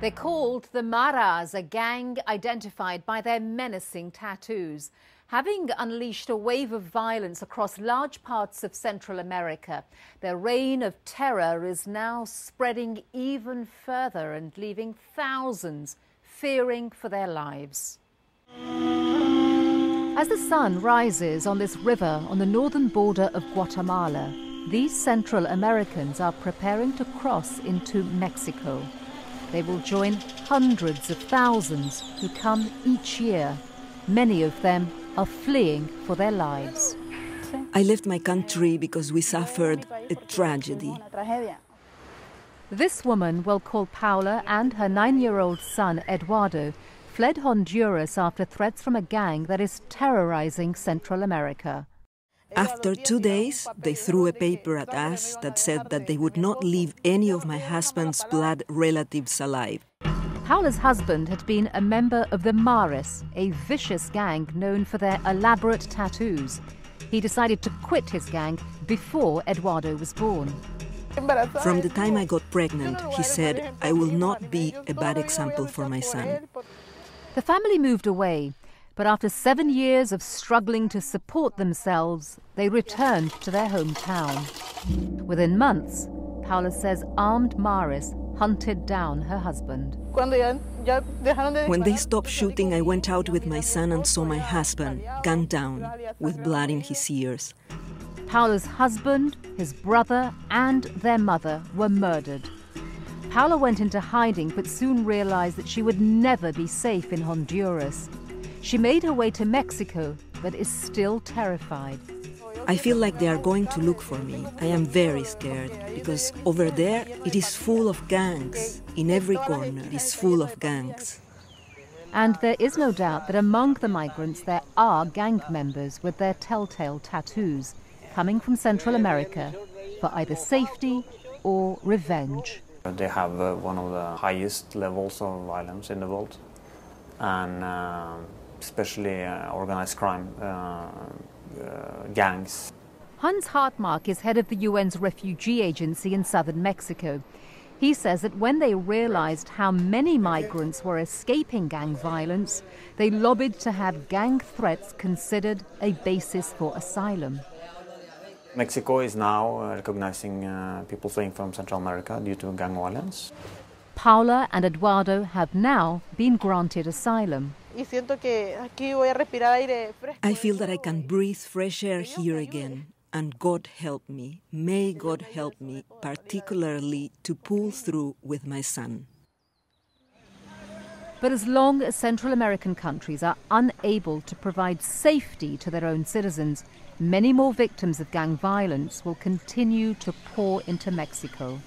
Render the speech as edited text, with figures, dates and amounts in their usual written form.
They're called the Maras, a gang identified by their menacing tattoos. Having unleashed a wave of violence across large parts of Central America, their reign of terror is now spreading even further and leaving thousands fearing for their lives. As the sun rises on this river on the northern border of Guatemala, these Central Americans are preparing to cross into Mexico. They will join hundreds of thousands who come each year. Many of them are fleeing for their lives. I left my country because we suffered a tragedy. This woman we'll call Paula and her 9-year-old son Eduardo fled Honduras after threats from a gang that is terrorizing Central America. After 2 days, they threw a paper at us that said that they would not leave any of my husband's blood relatives alive. Paula's husband had been a member of the Maras, a vicious gang known for their elaborate tattoos. He decided to quit his gang before Eduardo was born. From the time I got pregnant, he said, "I will not be a bad example for my son." The family moved away. But after 7 years of struggling to support themselves, they returned to their hometown. Within months, Paula says armed Maras hunted down her husband. When they stopped shooting, I went out with my son and saw my husband gunned down with blood in his ears. Paula's husband, his brother, and their mother were murdered. Paula went into hiding but soon realized that she would never be safe in Honduras. She made her way to Mexico, but is still terrified. I feel like they are going to look for me. I am very scared, because over there it is full of gangs. In every corner it is full of gangs. And there is no doubt that among the migrants there are gang members with their telltale tattoos, coming from Central America for either safety or revenge. They have one of the highest levels of violence in the world, and especially organized crime gangs. Hans Hartmann is head of the UN's refugee agency in southern Mexico. He says that when they realized how many migrants were escaping gang violence, they lobbied to have gang threats considered a basis for asylum. Mexico is now recognizing people fleeing from Central America due to gang violence. Paula and Eduardo have now been granted asylum. I feel that I can breathe fresh air here again, and God help me, may God help me, particularly to pull through with my son. But as long as Central American countries are unable to provide safety to their own citizens, many more victims of gang violence will continue to pour into Mexico.